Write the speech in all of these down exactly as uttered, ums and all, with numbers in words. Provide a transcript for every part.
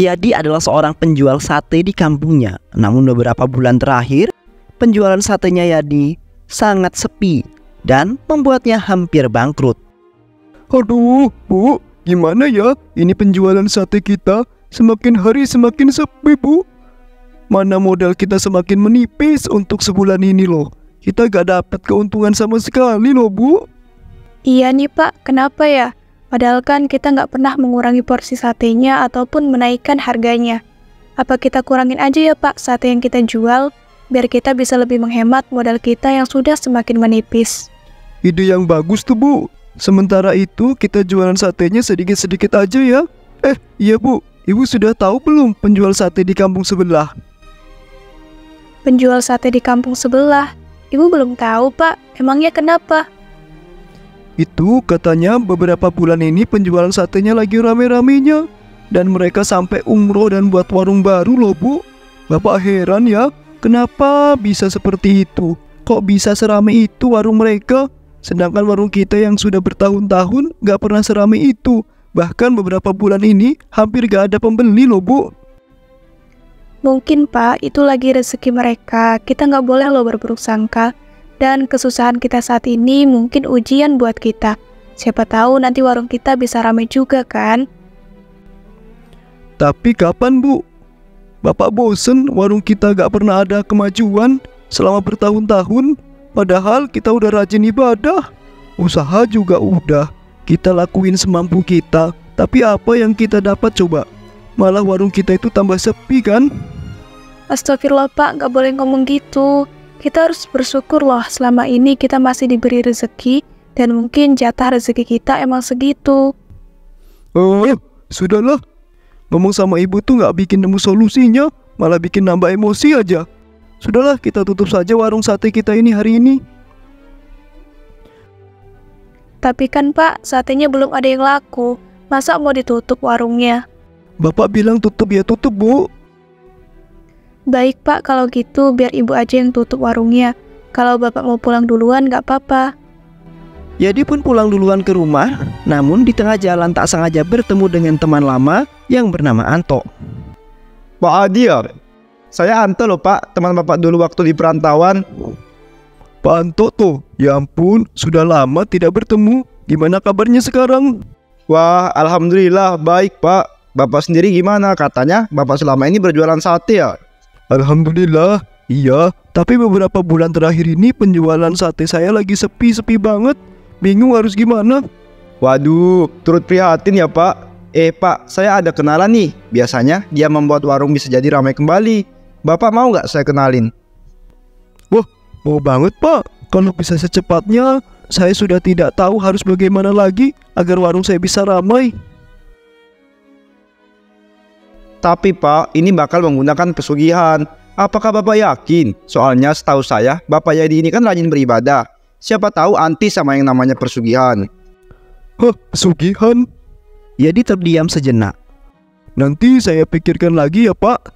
Yadi adalah seorang penjual sate di kampungnya. Namun beberapa bulan terakhir, penjualan satenya Yadi sangat sepi dan membuatnya hampir bangkrut. Aduh, Bu, gimana ya? Ini penjualan sate kita semakin hari semakin sepi, Bu. Mana modal kita semakin menipis untuk sebulan ini loh. Kita gak dapat keuntungan sama sekali loh, Bu. Iya nih, Pak, kenapa ya? Padahal kan kita nggak pernah mengurangi porsi satenya ataupun menaikkan harganya. Apa kita kurangin aja ya, Pak, sate yang kita jual, biar kita bisa lebih menghemat modal kita yang sudah semakin menipis. Ide yang bagus tuh, Bu. Sementara itu kita jualan satenya sedikit-sedikit aja ya. Eh, iya, Bu. Ibu sudah tahu belum penjual sate di kampung sebelah? Penjual sate di kampung sebelah? Ibu belum tahu, Pak. Emangnya kenapa? Itu katanya beberapa bulan ini penjualan satenya lagi rame-ramenya. Dan mereka sampai umroh dan buat warung baru loh, Bu. Bapak heran ya, kenapa bisa seperti itu? Kok bisa serame itu warung mereka? Sedangkan warung kita yang sudah bertahun-tahun gak pernah serame itu. Bahkan beberapa bulan ini hampir gak ada pembeli loh, Bu. Mungkin, Pak, itu lagi rezeki mereka. Kita gak boleh loh berburuk sangka. Dan kesusahan kita saat ini mungkin ujian buat kita. Siapa tahu nanti warung kita bisa ramai juga kan? Tapi kapan, Bu? Bapak bosen warung kita gak pernah ada kemajuan selama bertahun-tahun. Padahal kita udah rajin ibadah. Usaha juga udah. Kita lakuin semampu kita. Tapi apa yang kita dapat coba? Malah warung kita itu tambah sepi kan? Astagfirullah, Pak, gak boleh ngomong gitu. Kita harus bersyukur loh, selama ini kita masih diberi rezeki dan mungkin jatah rezeki kita emang segitu. Oh, eh, sudahlah. Ngomong sama ibu tuh nggak bikin nemu solusinya, malah bikin nambah emosi aja. Sudahlah, kita tutup saja warung sate kita ini hari ini. Tapi kan, Pak, satenya belum ada yang laku. Masa mau ditutup warungnya? Bapak bilang tutup ya tutup, Bu. Baik, Pak, kalau gitu biar ibu aja yang tutup warungnya. Kalau bapak mau pulang duluan gak apa-apa. Yadi pun pulang duluan ke rumah. Namun di tengah jalan tak sengaja bertemu dengan teman lama yang bernama Anto. Pak Adir, saya Anto loh, Pak, teman bapak dulu waktu di perantauan. Pak Anto tuh, ya ampun, sudah lama tidak bertemu. Gimana kabarnya sekarang? Wah, alhamdulillah baik, Pak. Bapak sendiri gimana? Katanya bapak selama ini berjualan sate ya? Alhamdulillah, iya. Tapi beberapa bulan terakhir ini penjualan sate saya lagi sepi-sepi banget. Bingung harus gimana. Waduh, turut prihatin ya, Pak. Eh, Pak, saya ada kenalan nih. Biasanya dia membuat warung bisa jadi ramai kembali. Bapak mau nggak saya kenalin? Wah, mau banget, Pak. Kalau bisa secepatnya, saya sudah tidak tahu harus bagaimana lagi agar warung saya bisa ramai. Tapi, Pak, ini bakal menggunakan pesugihan. Apakah Bapak yakin? Soalnya setahu saya, Bapak Yadi ini kan rajin beribadah. Siapa tahu anti sama yang namanya pesugihan. Hah, pesugihan? Yadi terdiam sejenak. Nanti saya pikirkan lagi ya, Pak.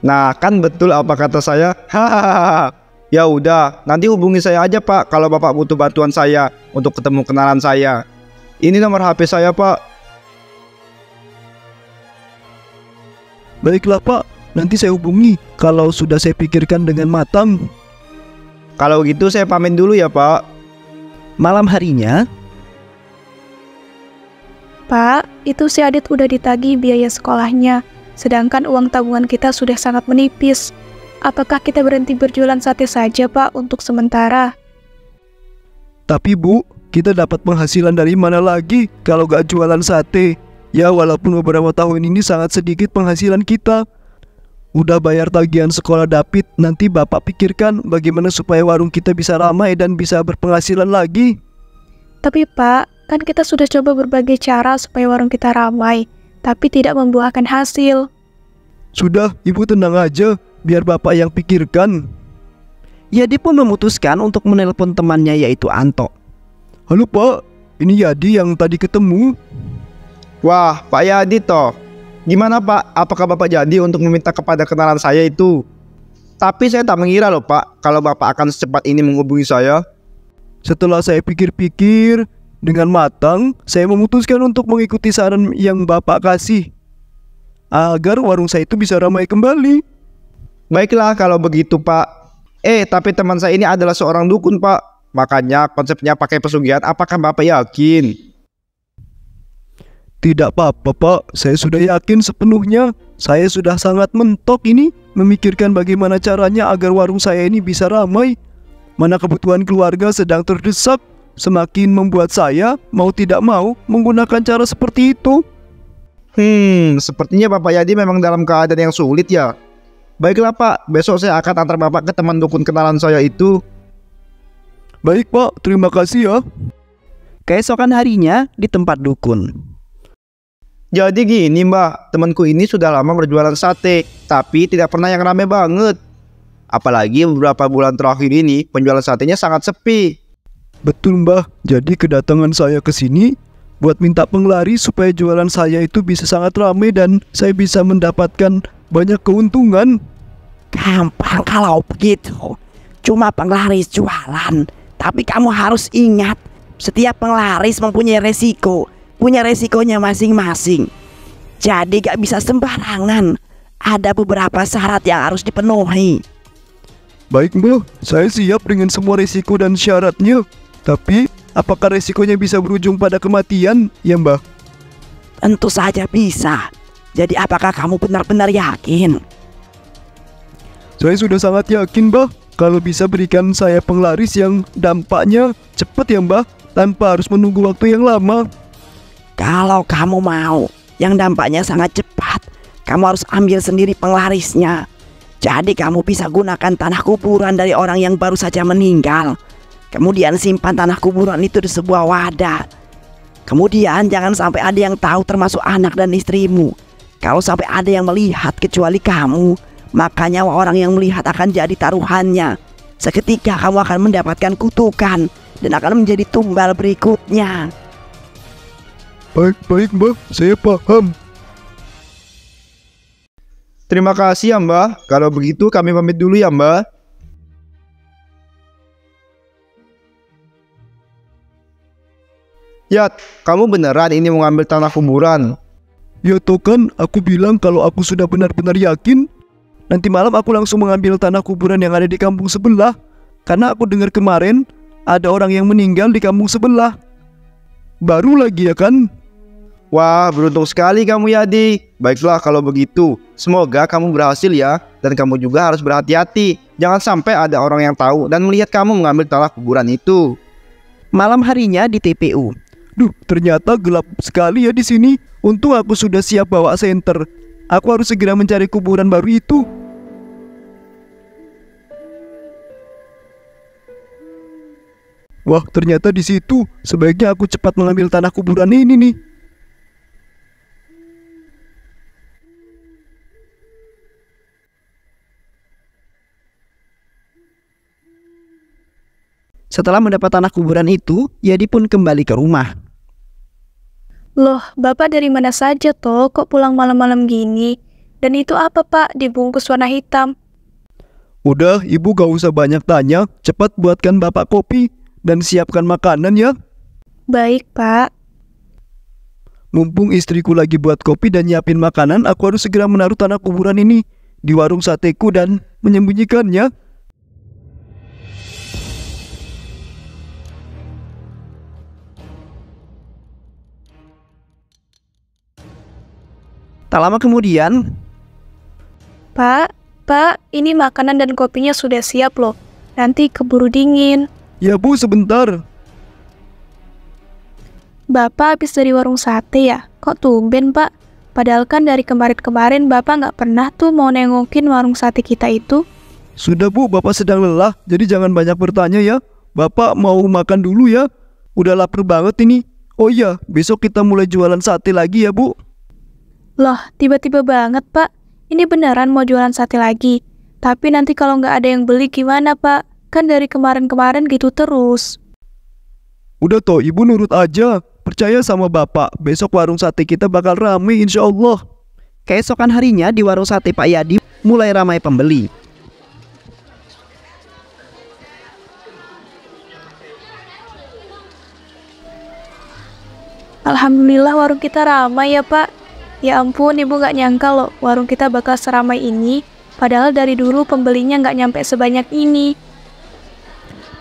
Nah, kan betul apa kata saya. Hahaha. Ya udah, nanti hubungi saya aja, Pak, kalau Bapak butuh bantuan saya untuk ketemu kenalan saya. Ini nomor H P saya, Pak. Baiklah, Pak, nanti saya hubungi kalau sudah saya pikirkan dengan matang. Kalau gitu saya pamit dulu ya, Pak. Malam harinya, Pak, itu si Adit udah ditagih biaya sekolahnya. Sedangkan uang tabungan kita sudah sangat menipis. Apakah kita berhenti berjualan sate saja, Pak, untuk sementara? Tapi, Bu, kita dapat penghasilan dari mana lagi kalau gak jualan sate? Ya, walaupun beberapa tahun ini sangat sedikit penghasilan kita. Udah bayar tagihan sekolah David, nanti Bapak pikirkan bagaimana supaya warung kita bisa ramai dan bisa berpenghasilan lagi. Tapi, Pak, kan kita sudah coba berbagai cara supaya warung kita ramai, tapi tidak membuahkan hasil. Sudah, Ibu tenang aja, biar Bapak yang pikirkan. Yadi pun memutuskan untuk menelpon temannya yaitu Anto. Halo, Pak, ini Yadi yang tadi ketemu. Wah, Pak Yadi toh. Gimana, Pak? Apakah Bapak jadi untuk meminta kepada kenalan saya itu? Tapi saya tak mengira loh, Pak, kalau Bapak akan secepat ini menghubungi saya. Setelah saya pikir-pikir dengan matang, saya memutuskan untuk mengikuti saran yang Bapak kasih. agar warung saya itu bisa ramai kembali. Baiklah kalau begitu, Pak. Eh, tapi teman saya ini adalah seorang dukun, Pak. Makanya konsepnya pakai pesugihan. Apakah Bapak yakin? Tidak apa-apa, Pak. Saya sudah yakin sepenuhnya. Saya sudah sangat mentok ini memikirkan bagaimana caranya agar warung saya ini bisa ramai. Mana kebutuhan keluarga sedang terdesak, semakin membuat saya mau tidak mau menggunakan cara seperti itu. Hmm, sepertinya Bapak Yadi memang dalam keadaan yang sulit ya. Baiklah, Pak. Besok saya akan antar Bapak ke teman dukun kenalan saya itu. Baik, Pak. Terima kasih ya. Keesokan harinya di tempat dukun. Jadi gini, Mbak, temanku ini sudah lama berjualan sate, tapi tidak pernah yang rame banget. Apalagi beberapa bulan terakhir ini penjualan satenya sangat sepi. Betul, Mbak. Jadi kedatangan saya ke sini buat minta penglari supaya jualan saya itu bisa sangat rame dan saya bisa mendapatkan banyak keuntungan. Gampang kalau begitu. Cuma penglaris jualan. Tapi kamu harus ingat, setiap penglaris mempunyai resiko. Punya resikonya masing-masing. Jadi gak bisa sembarangan. Ada beberapa syarat yang harus dipenuhi. Baik, Bu, saya siap dengan semua resiko dan syaratnya. Tapi apakah resikonya bisa berujung pada kematian ya, Mbak? Tentu saja bisa. Jadi apakah kamu benar-benar yakin? Saya sudah sangat yakin, Mbak. Kalau bisa berikan saya penglaris yang dampaknya cepat ya, Mbak, tanpa harus menunggu waktu yang lama. Kalau kamu mau yang dampaknya sangat cepat, kamu harus ambil sendiri penglarisnya. Jadi kamu bisa gunakan tanah kuburan dari orang yang baru saja meninggal. Kemudian simpan tanah kuburan itu di sebuah wadah. Kemudian jangan sampai ada yang tahu, termasuk anak dan istrimu. Kalau sampai ada yang melihat kecuali kamu, maka nyawa orang yang melihat akan jadi taruhannya. Seketika kamu akan mendapatkan kutukan dan akan menjadi tumbal berikutnya. Baik-baik, Mbak, saya paham. Terima kasih ya, Mbak. Kalau begitu kami pamit dulu ya, Mbak. Yat, kamu beneran ini mau ngambil tanah kuburan? Ya toh kan, aku bilang kalau aku sudah benar-benar yakin. Nanti malam aku langsung mengambil tanah kuburan yang ada di kampung sebelah. Karena aku dengar kemarin ada orang yang meninggal di kampung sebelah. Baru lagi ya kan? Wah, beruntung sekali kamu, Yadi. Baiklah kalau begitu, semoga kamu berhasil ya. Dan kamu juga harus berhati-hati. Jangan sampai ada orang yang tahu dan melihat kamu mengambil tanah kuburan itu. Malam harinya di T P U. Duh, ternyata gelap sekali ya di sini. Untung aku sudah siap bawa senter. Aku harus segera mencari kuburan baru itu. Wah, ternyata di situ. Sebaiknya aku cepat mengambil tanah kuburan ini nih. Setelah mendapat tanah kuburan itu, Yadi pun kembali ke rumah. Loh, Bapak dari mana saja toh? Kok pulang malam-malam gini? Dan itu apa, Pak? Dibungkus warna hitam. Udah, Ibu gak usah banyak tanya. Cepat buatkan Bapak kopi. Dan siapkan makanan ya. Baik, Pak. Mumpung istriku lagi buat kopi dan nyiapin makanan, aku harus segera menaruh tanah kuburan ini di warung sateku dan menyembunyikannya. Tak lama kemudian, Pak, Pak, ini makanan dan kopinya sudah siap loh. Nanti keburu dingin. Ya, Bu, sebentar. Bapak habis dari warung sate ya? Kok tumben, Pak? Padahal kan dari kemarin-kemarin Bapak nggak pernah tuh mau nengokin warung sate kita itu. Sudah, Bu, Bapak sedang lelah, jadi jangan banyak bertanya ya. Bapak mau makan dulu ya. Udah lapar banget ini. Oh iya, besok kita mulai jualan sate lagi ya, Bu. Loh, tiba-tiba banget, Pak. Ini beneran mau jualan sate lagi. Tapi nanti kalau nggak ada yang beli gimana, Pak? Kan dari kemarin-kemarin gitu terus. Udah toh, Ibu nurut aja. Percaya sama Bapak, besok warung sate kita bakal ramai insya Allah. Keesokan harinya di warung sate Pak Yadi mulai ramai pembeli. Alhamdulillah warung kita ramai ya, Pak. Ya ampun, ibu gak nyangka loh warung kita bakal seramai ini. Padahal dari dulu pembelinya gak nyampe sebanyak ini.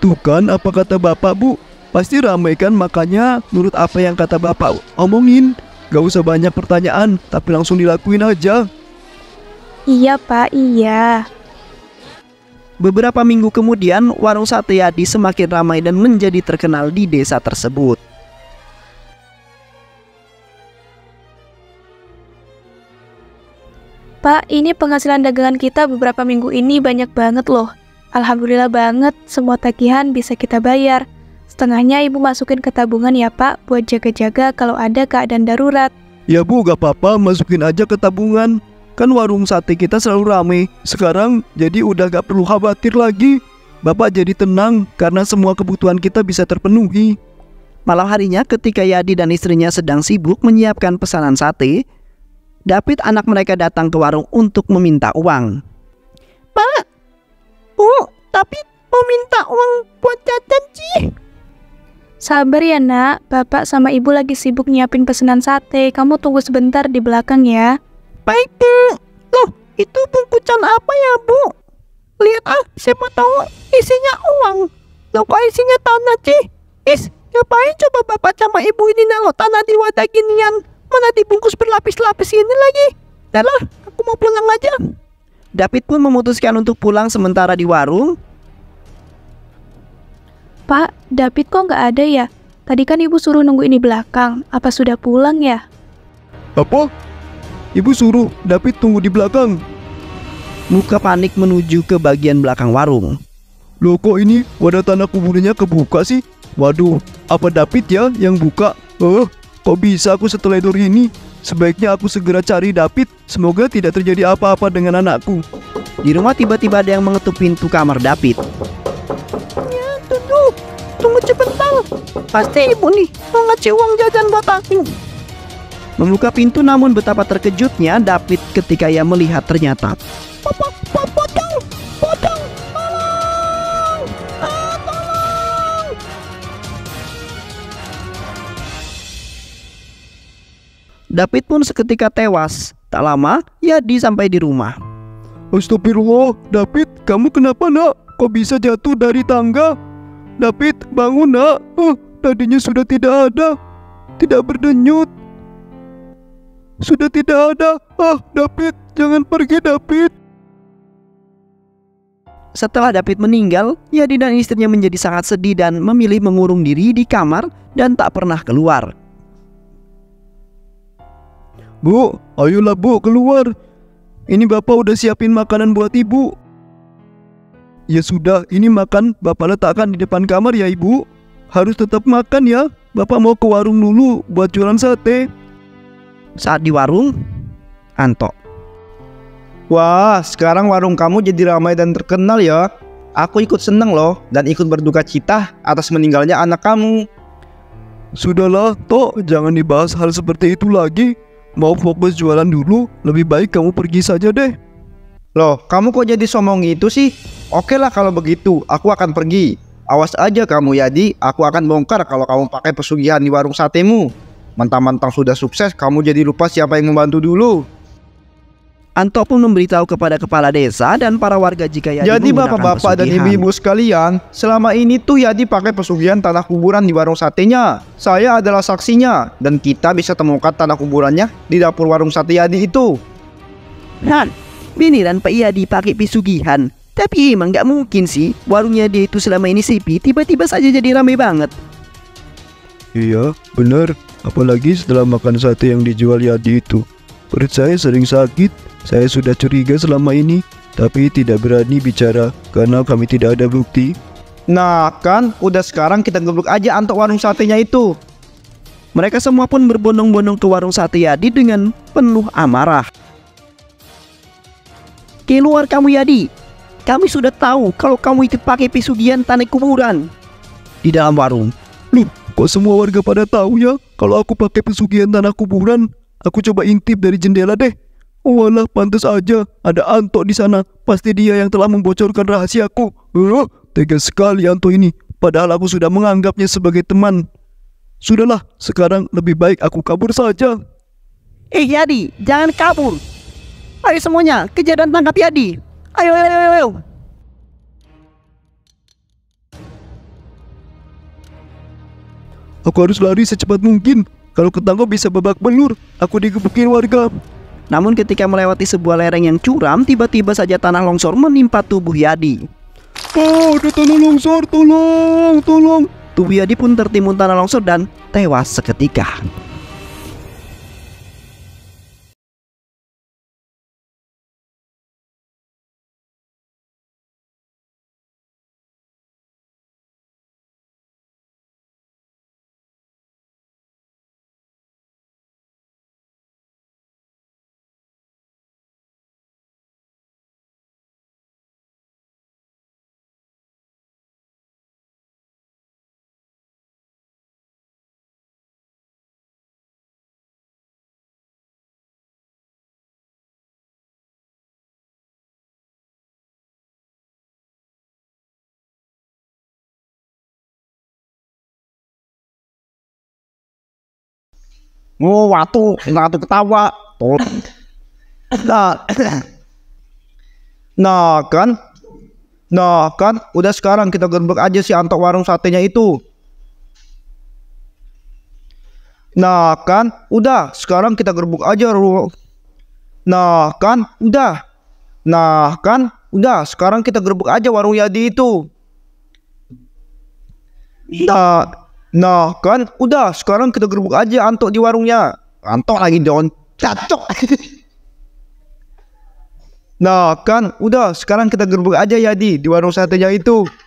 Tuh kan, apa kata bapak, bu? Pasti ramai kan, makanya nurut apa yang kata bapak omongin. Gak usah banyak pertanyaan, tapi langsung dilakuin aja. Iya pak, iya. Beberapa minggu kemudian, warung Sate Yadi semakin ramai dan menjadi terkenal di desa tersebut. Pak, ini penghasilan dagangan kita beberapa minggu ini banyak banget loh. Alhamdulillah banget, semua tagihan bisa kita bayar. Setengahnya ibu masukin ke tabungan ya pak, buat jaga-jaga kalau ada keadaan darurat. Ya bu, gak apa-apa, masukin aja ke tabungan. Kan warung sate kita selalu rame, sekarang jadi udah gak perlu khawatir lagi. Bapak jadi tenang karena semua kebutuhan kita bisa terpenuhi. Malam harinya ketika Yadi dan istrinya sedang sibuk menyiapkan pesanan sate, David anak mereka datang ke warung untuk meminta uang. Pak, Bu, tapi mau minta uang buat jajan sih. Sabar ya nak, bapak sama ibu lagi sibuk nyiapin pesanan sate, kamu tunggu sebentar di belakang ya. Baik bu. Loh, itu bungkusan apa ya bu? Lihat ah, siapa tahu isinya uang. Loh kok isinya tanah sih? Is, ngapain coba bapak sama ibu ini nalo tanah di wadah ginian? Mana dibungkus berlapis-lapis ini lagi? Dah lah, aku mau pulang aja. David pun memutuskan untuk pulang sementara di warung. Pak, David kok nggak ada ya? Tadi kan ibu suruh nungguin di belakang. Apa sudah pulang ya? Apa? Ibu suruh David tunggu di belakang. Muka panik menuju ke bagian belakang warung. Loh kok ini wadah tanah kuburannya kebuka sih? Waduh, apa David ya yang buka? Eh, kok bisa aku seteledor ini? Sebaiknya aku segera cari David. Semoga tidak terjadi apa-apa dengan anakku. Di rumah tiba-tiba ada yang mengetuk pintu kamar David. Ya, tunggu, tunggu cepetan. Pasti ibu nih mau ngasih uang jajan buat aku. Membuka pintu, namun betapa terkejutnya David ketika ia melihat ternyata Papa, papa, potong, potong, tolong, ah, tolong. David pun seketika tewas. Tak lama, Yadi sampai di rumah. Astagfirullah, David, kamu kenapa nak? Kok bisa jatuh dari tangga? David, bangun nak. Huh, tadinya sudah tidak ada, tidak berdenyut. Sudah tidak ada. Ah, David, jangan pergi David. Setelah David meninggal, Yadi dan istrinya menjadi sangat sedih dan memilih mengurung diri di kamar dan tak pernah keluar. Bu, ayolah bu, keluar. Ini bapak udah siapin makanan buat ibu. Ya sudah, ini makan bapak letakkan di depan kamar ya ibu. Harus tetap makan ya. Bapak mau ke warung dulu buat jualan sate. Saat di warung, Anto, wah sekarang warung kamu jadi ramai dan terkenal ya. Aku ikut seneng loh dan ikut berduka cita atas meninggalnya anak kamu. Sudahlah Tok, jangan dibahas hal seperti itu lagi. Mau fokus jualan dulu, lebih baik kamu pergi saja deh. Loh, kamu kok jadi sombong itu sih? Oke lah kalau begitu, aku akan pergi. Awas aja kamu Yadi, aku akan bongkar kalau kamu pakai pesugihan di warung satemu. Mentang-mentang sudah sukses, kamu jadi lupa siapa yang membantu dulu. Anto pun memberitahu kepada kepala desa dan para warga jika Yadi jadi bapak-bapak dan ibu-ibu sekalian, selama ini tuh Yadi pakai pesugihan tanah kuburan di warung satenya. Saya adalah saksinya dan kita bisa temukan tanah kuburannya di dapur warung sate Yadi itu. Han, beneran Pak Yadi pakai pesugihan. Tapi emang nggak mungkin sih warungnya dia itu selama ini sepi tiba-tiba saja jadi ramai banget. Iya, bener. Apalagi setelah makan sate yang dijual Yadi itu. Perut saya sering sakit. Saya sudah curiga selama ini, tapi tidak berani bicara karena kami tidak ada bukti. Nah kan, udah sekarang kita geblok aja antuk warung satenya itu. Mereka semua pun berbondong-bondong ke warung sate Yadi dengan penuh amarah. Keluar kamu Yadi. Kami sudah tahu kalau kamu ikut pakai pesugihan tanah kuburan di dalam warung. Loh, kok semua warga pada tahu ya kalau aku pakai pesugihan tanah kuburan? Aku coba intip dari jendela deh. Walah, pantas aja ada Anto di sana. Pasti dia yang telah membocorkan rahasiaku. Uh, tega sekali Anto ini. Padahal aku sudah menganggapnya sebagai teman. Sudahlah, sekarang lebih baik aku kabur saja. Eh Yadi, jangan kabur. Ayo semuanya, kejar dan tangkap Yadi. Ayo, ayo, ayo, ayo. Aku harus lari secepat mungkin. Kalau ketangkap bisa babak belur. Aku digebukin warga. Namun ketika melewati sebuah lereng yang curam, tiba-tiba saja tanah longsor menimpa tubuh Yadi. Oh, ada tanah longsor, tolong, tolong. Tubuh Yadi pun tertimbun tanah longsor dan tewas seketika. Oh, waktu, waktu ketawa. Nah, nah kan, nah kan, udah sekarang kita gerbek aja si antok warung satenya itu. Nah kan, udah sekarang kita gerbek aja. Nah kan, udah, nah kan, udah sekarang kita gerbek aja warung Yadi itu. Nah. Nah kan, udah sekarang kita gerbuk aja antok di warungnya. Antok lagi down, cacok. Nah kan, udah sekarang kita gerbuk aja Yadi di warung satenya itu.